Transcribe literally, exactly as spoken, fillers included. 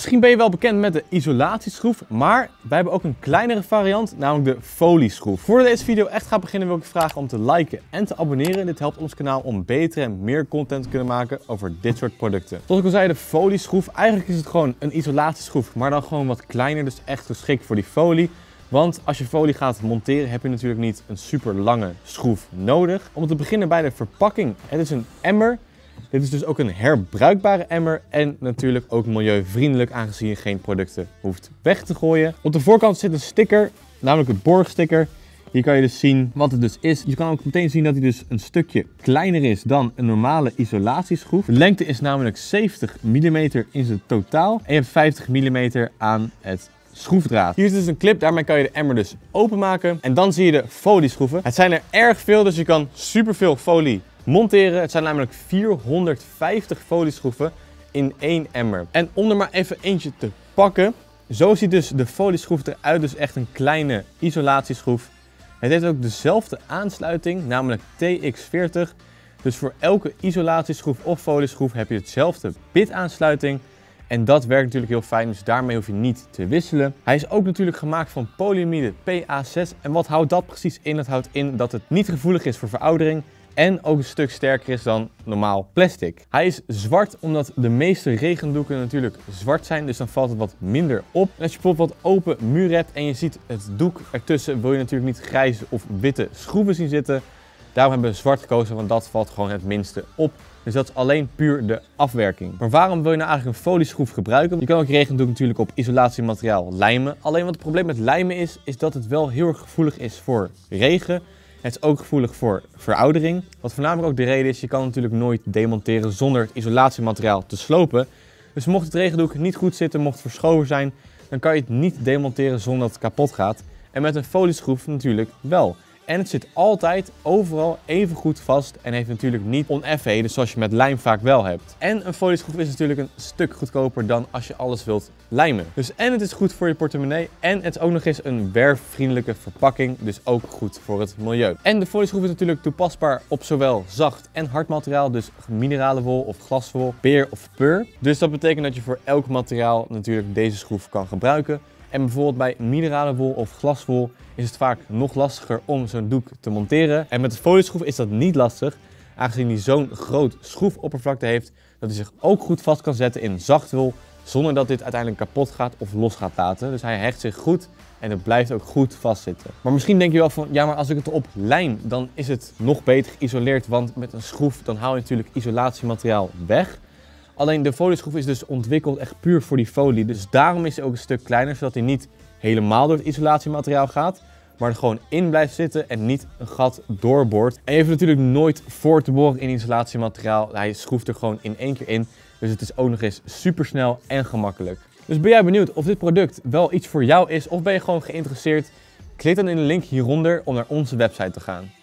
Misschien ben je wel bekend met de isolatieschroef, maar wij hebben ook een kleinere variant, namelijk de folieschroef. Voordat deze video echt gaat beginnen wil ik je vragen om te liken en te abonneren. Dit helpt ons kanaal om beter en meer content te kunnen maken over dit soort producten. Zoals ik al zei, de folieschroef. Eigenlijk is het gewoon een isolatieschroef, maar dan gewoon wat kleiner, dus echt geschikt voor die folie. Want als je folie gaat monteren heb je natuurlijk niet een super lange schroef nodig. Om te beginnen bij de verpakking. Het is een emmer. Dit is dus ook een herbruikbare emmer en natuurlijk ook milieuvriendelijk, aangezien je geen producten hoeft weg te gooien. Op de voorkant zit een sticker, namelijk het Borg sticker. Hier kan je dus zien wat het dus is. Je kan ook meteen zien dat hij dus een stukje kleiner is dan een normale isolatieschroef. De lengte is namelijk zeventig millimeter in zijn totaal en je hebt vijftig millimeter aan het schroefdraad. Hier is dus een clip, daarmee kan je de emmer dus openmaken en dan zie je de folieschroeven. Het zijn er erg veel, dus je kan superveel folie monteren. Het zijn namelijk vierhonderdvijftig folieschroeven in één emmer. En om er maar even eentje te pakken. Zo ziet dus de folieschroef eruit, dus echt een kleine isolatieschroef. Het heeft ook dezelfde aansluiting, namelijk T X veertig. Dus voor elke isolatieschroef of folieschroef heb je hetzelfde bit aansluiting. En dat werkt natuurlijk heel fijn, dus daarmee hoef je niet te wisselen. Hij is ook natuurlijk gemaakt van polyamide P A zes. En wat houdt dat precies in? Dat houdt in dat het niet gevoelig is voor veroudering. En ook een stuk sterker is dan normaal plastic. Hij is zwart omdat de meeste regendoeken natuurlijk zwart zijn. Dus dan valt het wat minder op. En als je bijvoorbeeld wat open muren hebt en je ziet het doek ertussen, wil je natuurlijk niet grijze of witte schroeven zien zitten. Daarom hebben we zwart gekozen, want dat valt gewoon het minste op. Dus dat is alleen puur de afwerking. Maar waarom wil je nou eigenlijk een folieschroef gebruiken? Je kan ook regendoek natuurlijk op isolatiemateriaal lijmen. Alleen wat het probleem met lijmen is, is dat het wel heel erg gevoelig is voor regen. Het is ook gevoelig voor veroudering. Wat voornamelijk ook de reden is, je kan natuurlijk nooit demonteren zonder het isolatiemateriaal te slopen. Dus mocht het regendoek niet goed zitten, mocht het verschoven zijn, dan kan je het niet demonteren zonder dat het kapot gaat. En met een folieschroef natuurlijk wel. En het zit altijd overal even goed vast en heeft natuurlijk niet oneffenheden zoals je met lijm vaak wel hebt. En een folieschroef is natuurlijk een stuk goedkoper dan als je alles wilt lijmen. Dus en het is goed voor je portemonnee en het is ook nog eens een werfvriendelijke verpakking, dus ook goed voor het milieu. En de folieschroef is natuurlijk toepasbaar op zowel zacht en hard materiaal, dus mineralenwol of glaswol, P I R of P U R. Dus dat betekent dat je voor elk materiaal natuurlijk deze schroef kan gebruiken. En bijvoorbeeld bij mineralenwol of glaswol is het vaak nog lastiger om zo'n doek te monteren. En met de folieschroef is dat niet lastig, aangezien die zo'n groot schroefoppervlakte heeft, dat hij zich ook goed vast kan zetten in zacht wol, zonder dat dit uiteindelijk kapot gaat of los gaat laten. Dus hij hecht zich goed en het blijft ook goed vastzitten. Maar misschien denk je wel van, ja maar als ik het erop lijm, dan is het nog beter geïsoleerd, want met een schroef dan haal je natuurlijk isolatiemateriaal weg. Alleen de folieschroef is dus ontwikkeld echt puur voor die folie. Dus daarom is hij ook een stuk kleiner, zodat hij niet helemaal door het isolatiemateriaal gaat, maar er gewoon in blijft zitten en niet een gat doorboort. En je hoeft natuurlijk nooit voor te boren in isolatiemateriaal. Hij schroeft er gewoon in één keer in. Dus het is ook nog eens supersnel en gemakkelijk. Dus ben jij benieuwd of dit product wel iets voor jou is of ben je gewoon geïnteresseerd? Klik dan in de link hieronder om naar onze website te gaan.